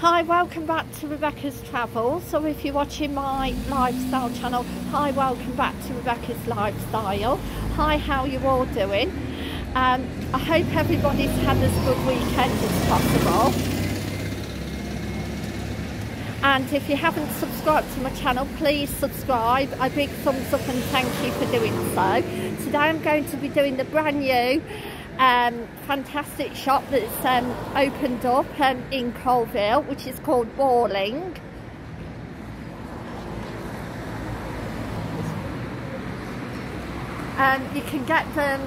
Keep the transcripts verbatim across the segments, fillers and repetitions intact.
Hi, welcome back to Rebecca's Travels. So if you're watching my lifestyle channel, hi, welcome back to Rebecca's Lifestyle. Hi, how you all doing? Um, I hope everybody's had as good weekend as possible. And if you haven't subscribed to my channel, please subscribe. A big thumbs up and thank you for doing so. Today I'm going to be doing the brand new Um, fantastic shop that's um, opened up um, in Coalville, which is called Balling. Um, you can get them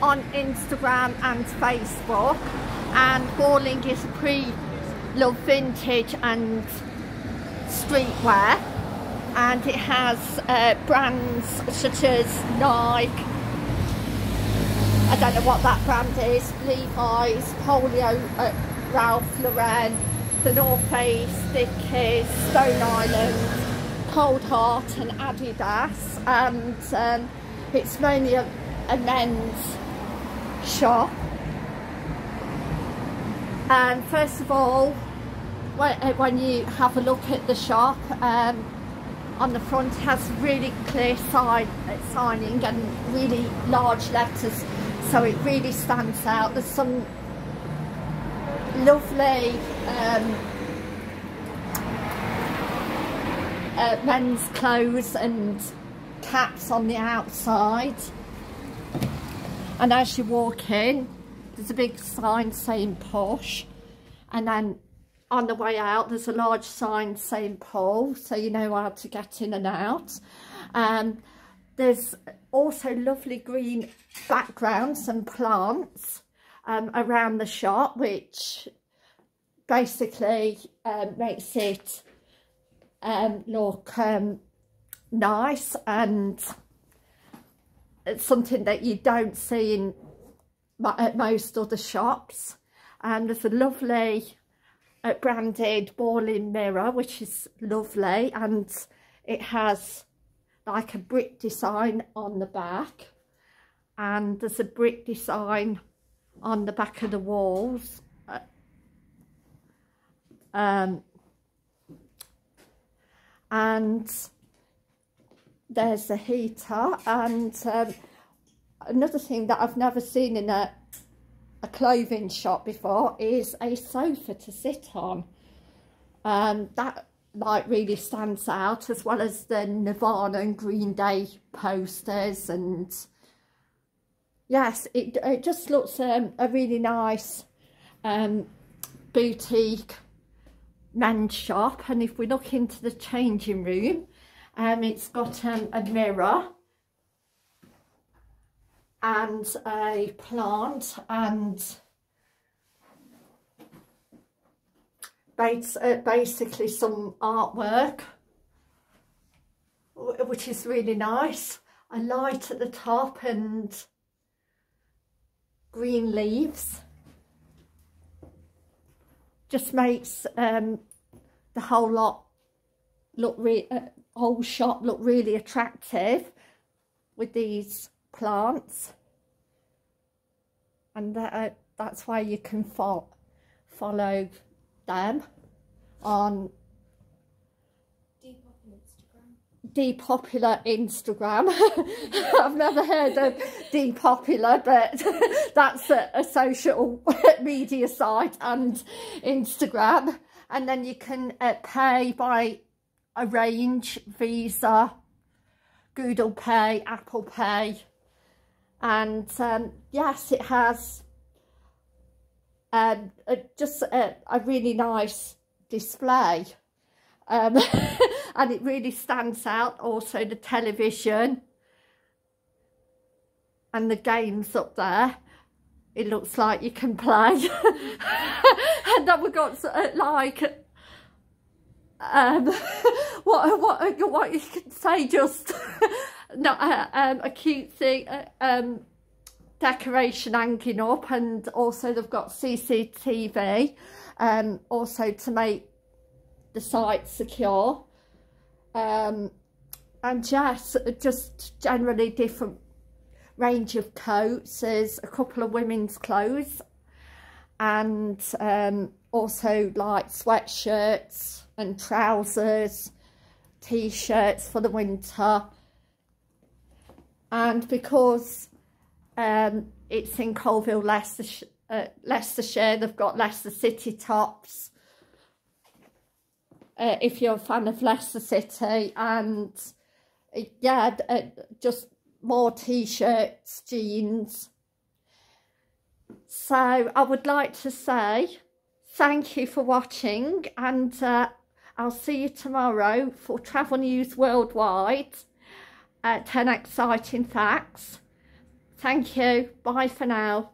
on Instagram and Facebook, and Balling is pre-loved vintage and streetwear, and it has uh, brands such as Nike, I don't know what that brand is, Levi's, Polio, uh, Ralph Lauren, The North Face, Dickies, Stone Island, Cold Heart and Adidas. And um, it's mainly a, a men's shop. And first of all, when, when you have a look at the shop, um, on the front it has really clear sign, signing and really large letters, so it really stands out. There's some lovely um, uh, men's clothes and caps on the outside. And as you walk in, there's a big sign saying Posh. And then on the way out, there's a large sign saying Pole, so you know how to get in and out. Um, There's also lovely green backgrounds and plants um, around the shop, which basically um, makes it um, look um, nice, and it's something that you don't see in at most other shops. And there's a lovely uh, branded Balling mirror, which is lovely, and it has like a brick design on the back, and there's a brick design on the back of the walls. Um, and there's a heater, and um, another thing that I've never seen in a, a clothing shop before is a sofa to sit on. Um, that like really stands out, as well as the Nirvana and Green Day posters. And yes, it, it just looks um, a really nice um, boutique men's shop. And if we look into the changing room, um, it's got um, a mirror and a plant and basically some artwork, which is really nice. A light at the top and green leaves just makes um, the whole lot look re uh, whole shop look really attractive with these plants, and that, uh, that's why you can fo follow them on Depopular Instagram. I've never heard of Depopular, but that's a, a social media site and Instagram. And then you can uh, pay by a range, Visa, Google Pay, Apple Pay. And um, yes, it has Um, uh, just a, a really nice display, um, and it really stands out. Also the television and the games up there, it looks like you can play. And then we've got uh, like um, what, what, what you could say, just not, uh, um, a cute thing, uh, um, decoration hanging up. And also they've got C C T V um, also to make the site secure, um, and yes, just generally different range of coats. There's a couple of women's clothes and um, also like sweatshirts and trousers, t-shirts for the winter. And because um, it's in Coalville, Leicestershire, uh, Leicestershire, they've got Leicester City tops. Uh, if you're a fan of Leicester City. And uh, yeah, uh, just more t-shirts, jeans. So I would like to say thank you for watching, and uh, I'll see you tomorrow for Travel News Worldwide. Uh, ten exciting facts. Thank you. Bye for now.